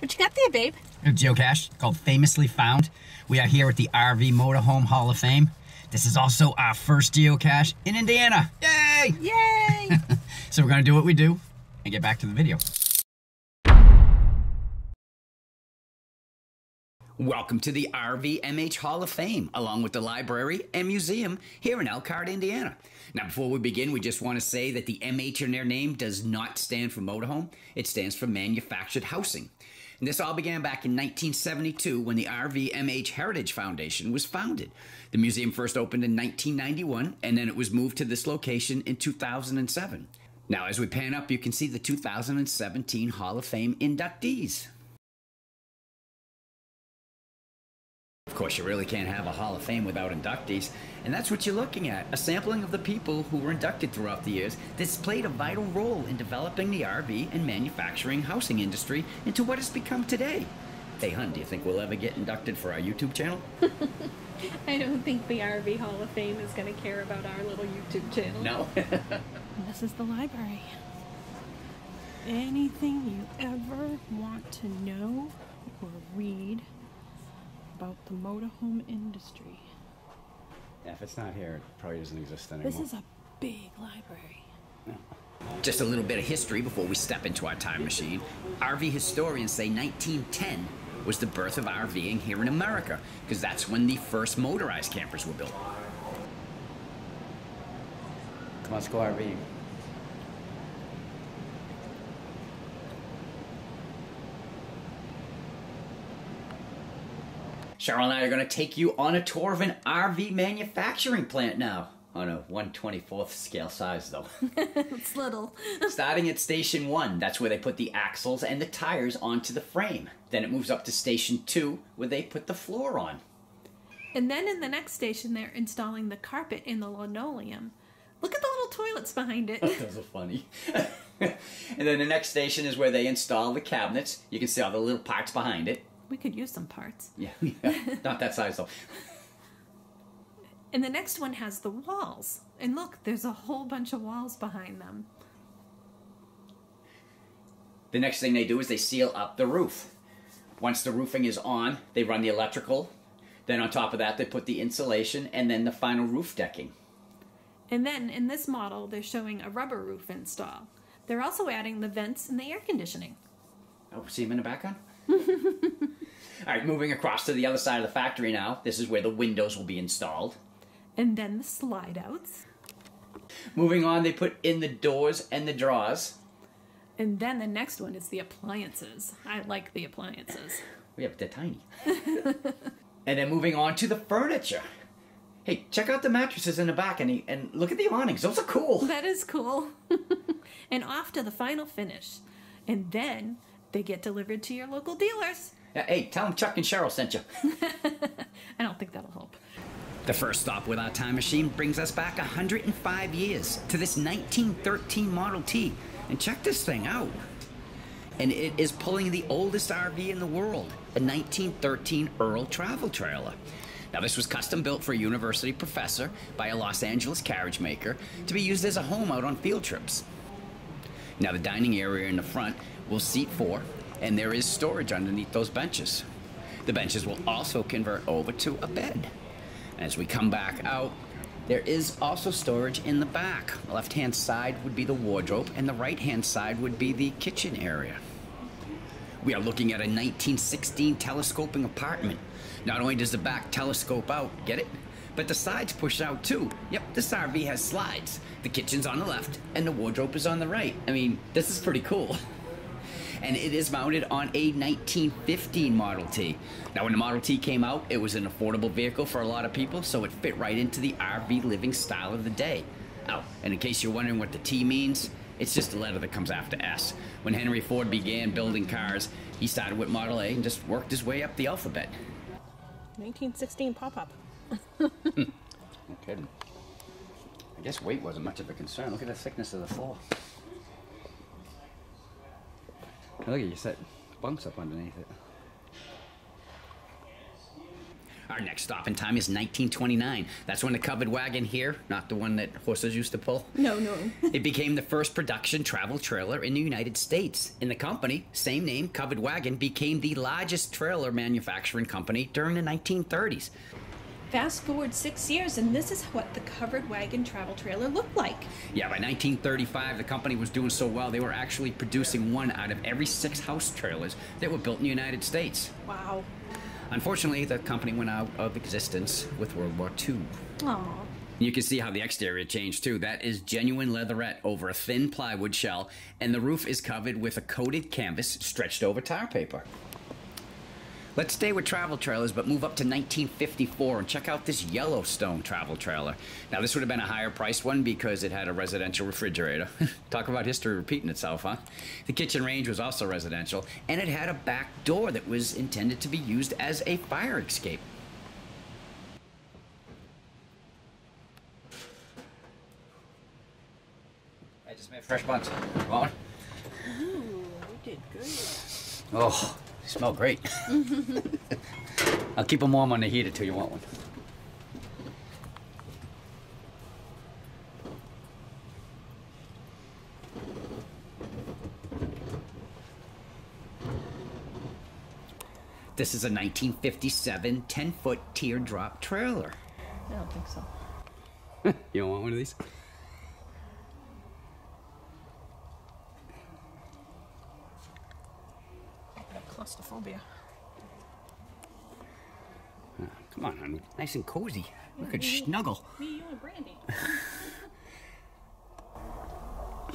What you got there, babe? Joe Cash, called Famously Found. We are here at the RV Motorhome Hall of Fame. This is also our first geocache in Indiana. Yay! Yay! So we're gonna do what we do and get back to the video. Welcome to the RVMH Hall of Fame, along with the library and museum here in Elkhart, Indiana. Now, before we begin, we just want to say that the MH in their name does not stand for motorhome. It stands for manufactured housing. And this all began back in 1972 when the RVMH Heritage Foundation was founded. The museum first opened in 1991, and then it was moved to this location in 2007. Now, as we pan up, you can see the 2017 Hall of Fame inductees. Of course, you really can't have a Hall of Fame without inductees, and that's what you're looking at, a sampling of the people who were inducted throughout the years that's played a vital role in developing the RV and manufacturing housing industry into what it's become today. Hey, hun, do you think we'll ever get inducted for our YouTube channel? I don't think the RV Hall of Fame is going to care about our little YouTube channel. No. This is the library. Anything you ever want to know or read about the motorhome industry. Yeah, if it's not here, it probably doesn't exist anymore. This is a big library. Yeah. Just a little bit of history before we step into our time machine. RV historians say 1910 was the birth of RVing here in America, because that's when the first motorized campers were built. Come on, let's go RVing. Cheryl and I are going to take you on a tour of an RV manufacturing plant now. On a 1/24th scale size, though. It's little. Starting at Station 1, that's where they put the axles and the tires onto the frame. Then it moves up to Station 2, where they put the floor on. And then in the next station, they're installing the carpet and the linoleum. Look at the little toilets behind it. Those are funny. And then the next station is where they install the cabinets. You can see all the little parts behind it. We could use some parts. Yeah. Not that size, though. And the next one has the walls. And look, there's a whole bunch of walls behind them. The next thing they do is they seal up the roof. Once the roofing is on, they run the electrical. Then on top of that, they put the insulation and then the final roof decking. And then in this model, they're showing a rubber roof install. They're also adding the vents and the air conditioning. Oh, see them in the background? All right, moving across to the other side of the factory now. This is where the windows will be installed. And then the slide outs. Moving on, they put in the doors and the drawers. And then the next one is the appliances. I like the appliances. Yeah, but they're tiny. And then moving on to the furniture. Hey, check out the mattresses in the back and look at the awnings. Those are cool. That is cool. And off to the final finish. And then they get delivered to your local dealers. Hey, tell them Chuck and Cheryl sent you. I don't think that'll help. The first stop with our time machine brings us back 105 years to this 1913 Model T. And check this thing out. And it is pulling the oldest RV in the world, a 1913 Earl travel trailer. Now, this was custom built for a university professor by a Los Angeles carriage maker to be used as a home out on field trips. Now, the dining area in the front will seat 4, and there is storage underneath those benches. The benches will also convert over to a bed. As we come back out, there is also storage in the back. The left-hand side would be the wardrobe, and the right-hand side would be the kitchen area. We are looking at a 1916 telescoping apartment. Not only does the back telescope out, get it? But the sides push out too. Yep, this RV has slides. The kitchen's on the left, and the wardrobe is on the right. I mean, this is pretty cool. And it is mounted on a 1915 Model T. Now, when the Model T came out, it was an affordable vehicle for a lot of people, so it fit right into the RV living style of the day. Oh, and in case you're wondering what the T means, it's just a letter that comes after S. When Henry Ford began building cars, he started with Model A and just worked his way up the alphabet. 1916 pop-up. No kidding. I guess weight wasn't much of a concern. Look at the thickness of the floor. Look at you set bunks up underneath it. Our next stop in time is 1929. That's when the covered wagon here, not the one that horses used to pull. No, no. It became the first production travel trailer in the United States. And the company, same name, Covered Wagon, became the largest trailer manufacturing company during the 1930s. Fast forward 6 years, and this is what the covered wagon travel trailer looked like. Yeah, by 1935, the company was doing so well, they were actually producing one out of every 6 house trailers that were built in the United States. Wow. Unfortunately, the company went out of existence with World War II. Aww. You can see how the exterior changed, too. That is genuine leatherette over a thin plywood shell, and the roof is covered with a coated canvas stretched over tar paper. Let's stay with travel trailers, but move up to 1954 and check out this Yellowstone travel trailer. Now, this would have been a higher priced one because it had a residential refrigerator. Talk about history repeating itself, huh? The kitchen range was also residential, and it had a back door that was intended to be used as a fire escape. I just made fresh buns. You want one? Ooh, we did good. Oh. Smell great. I'll keep them warm on the heater till you want one. This is a 1957 10-foot teardrop trailer. I don't think so. You don't want one of these? Claustrophobia. Oh, come on, honey. Nice and cozy. We could snuggle. Me, you, and Brandy.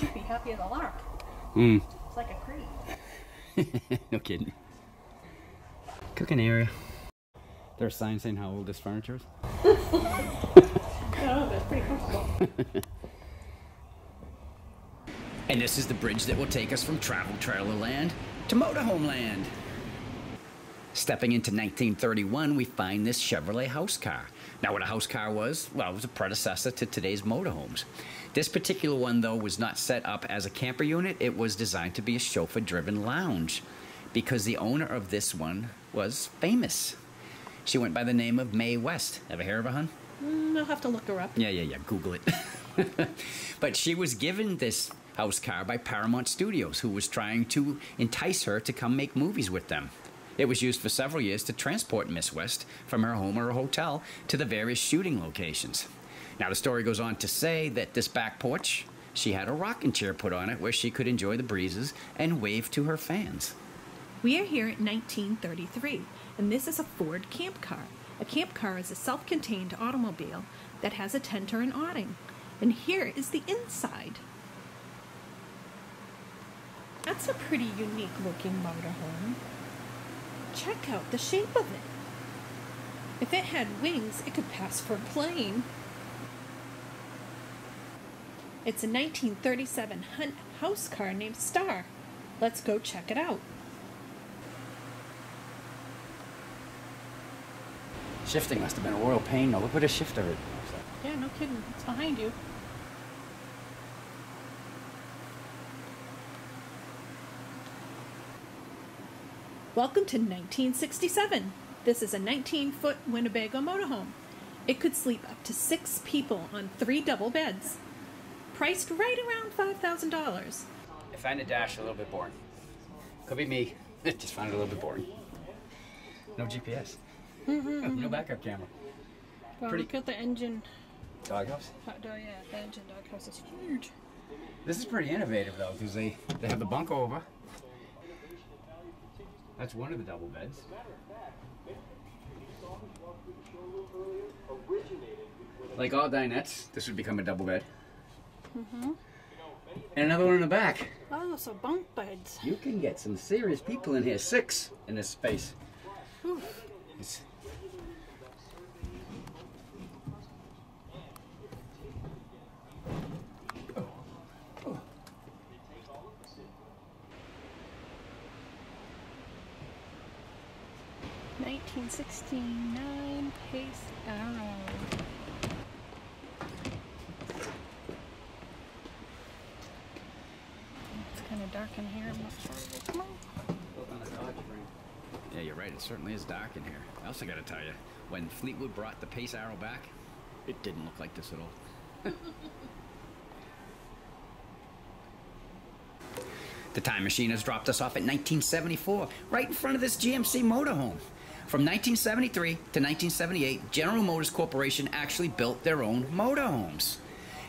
She'd be happy as a lark. Mm. It's like a crate. No kidding. Cooking area. There's signs saying how old this furniture is. No, that's pretty comfortable. And this is the bridge that will take us from travel trailer land to motorhome land. Stepping into 1931, we find this Chevrolet house car. Now, what a house car was, well, it was a predecessor to today's motorhomes. This particular one, though, was not set up as a camper unit. It was designed to be a chauffeur-driven lounge because the owner of this one was famous. She went by the name of Mae West. Ever hear of her, hun? I'll have to look her up. Yeah, Google it. But she was given this house car by Paramount Studios, who was trying to entice her to come make movies with them. It was used for several years to transport Miss West from her home or her hotel to the various shooting locations. Now, the story goes on to say that this back porch, she had a rocking chair put on it where she could enjoy the breezes and wave to her fans. We are here at 1933, and this is a Ford camp car. A camp car is a self-contained automobile that has a tent or an awning. And here is the inside. That's a pretty unique-looking motorhome. Check out the shape of it. If it had wings, it could pass for a plane. It's a 1937 Hunt house car named Star. Let's go check it out. Shifting must have been a royal pain, though. Look what a shifter is. Yeah, no kidding. It's behind you. Welcome to 1967. This is a 19-foot Winnebago motorhome. It could sleep up to 6 people on 3 double beds. Priced right around $5,000. I find the dash a little bit boring. Could be me. Just found it a little bit boring. No GPS. No backup camera. Well, look at the engine. Doghouse? Yeah, the engine doghouse is huge. This is pretty innovative, though, because they have the bunk over. That's one of the double beds. Like all dinettes, this would become a double bed. Mm-hmm. And another one in the back. Oh, so bunk beds. You can get some serious people in here. 6 in this space. $1969 Pace Arrow. It's kind of dark in here. Yeah, you're right. It certainly is dark in here. I also got to tell you, When Fleetwood brought the Pace Arrow back, it didn't look like this at all. The time machine has dropped us off at 1974, right in front of this GMC motorhome. From 1973 to 1978, General Motors Corporation actually built their own motorhomes.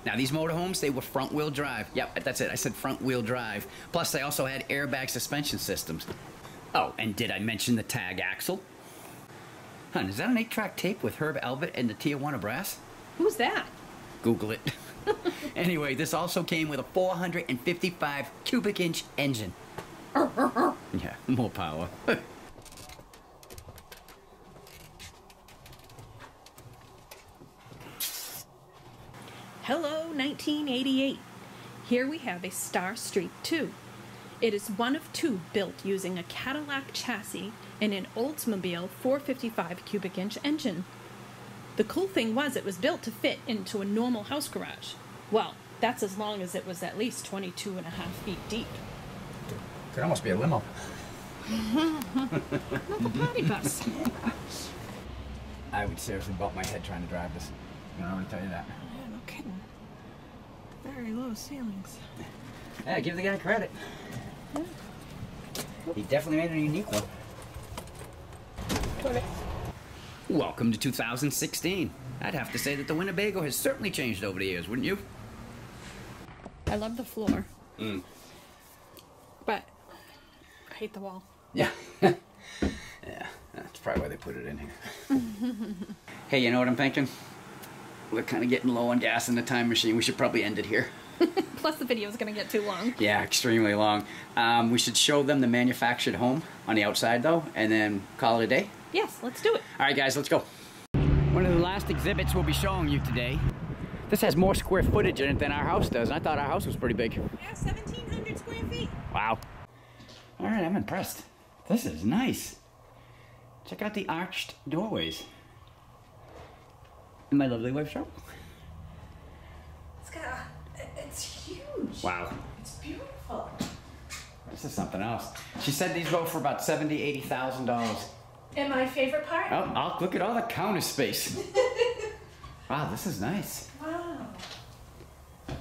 Now, these motorhomes, they were front-wheel drive. Yep, that's it. I said front-wheel drive. Plus, they also had airbag suspension systems. Oh, and did I mention the tag axle? Hun, is that an 8-track tape with Herb Alpert and the Tijuana Brass? Who's that? Google it. Anyway, this also came with a 455 cubic inch engine. Yeah, more power. Hello, 1988. Here we have a Star Street 2. It is one of two built using a Cadillac chassis and an Oldsmobile 455 cubic inch engine. The cool thing was it was built to fit into a normal house garage. Well, that's as long as it was at least 22.5 feet deep. Could almost be a limo. Not the party bus. I would seriously bump my head trying to drive this. I can already tell you that. Yeah, no kidding. Very low ceilings. Yeah, give the guy credit. Yeah. He definitely made a unique one. Okay. Welcome to 2016. I'd have to say that the Winnebago has certainly changed over the years, wouldn't you? I love the floor. Mm. But I hate the wall. Yeah. Yeah, that's probably why they put it in here. Hey, you know what I'm thinking? We're kind of getting low on gas in the time machine. We should probably end it here. Plus the video is going to get too long. Yeah, extremely long. We should show them the manufactured home on the outside, though, and then call it a day. Yes, let's do it. All right, guys, let's go. One of the last exhibits we'll be showing you today. This has more square footage in it than our house does, and I thought our house was pretty big. Yeah, 1,700 square feet. Wow. All right, I'm impressed. This is nice. Check out the arched doorways. And my lovely wife, Cheryl. It's huge. Wow. It's beautiful. This is something else. She said these go for about $70,000, $80,000. And my favorite part? Oh, look at all the counter space. Wow, this is nice. Wow. Well,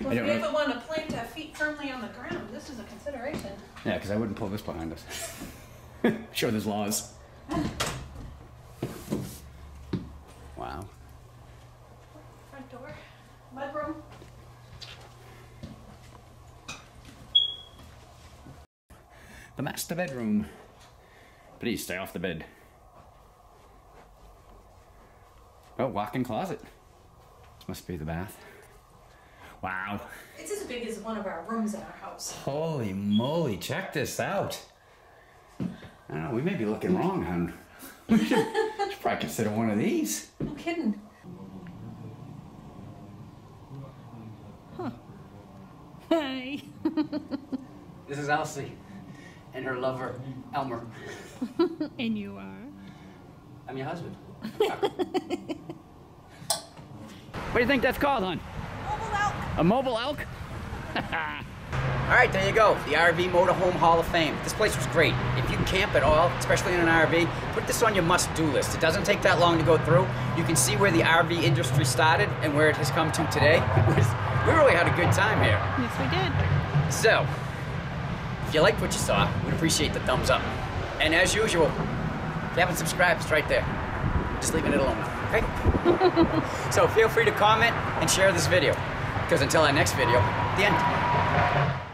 if we ever want to plant our feet firmly on the ground, this is a consideration. Yeah, because I wouldn't pull this behind us. Sure, there's laws. Wow. Front door, mudroom. The master bedroom. Please stay off the bed. Oh, walk-in closet. This must be the bath. Wow. It's as big as one of our rooms in our house. Holy moly, check this out. I don't know, we may be looking wrong, hun. We should probably consider one of these. No kidding. Huh. Hi. This is Elsie. And her lover, Elmer. And you are? I'm your husband. What do you think that's called, hon? Mobile elk. A mobile elk? All right, there you go. The RV Motorhome Hall of Fame. This place was great. If you camp at all, especially in an RV, put this on your must-do list. It doesn't take that long to go through. You can see where the RV industry started and where it has come to today. We really had a good time here. Yes, we did. So, if you liked what you saw, we'd appreciate the thumbs up. And as usual, if you haven't subscribed, it's right there. Just leaving it alone, okay? So feel free to comment and share this video, because until our next video, the end.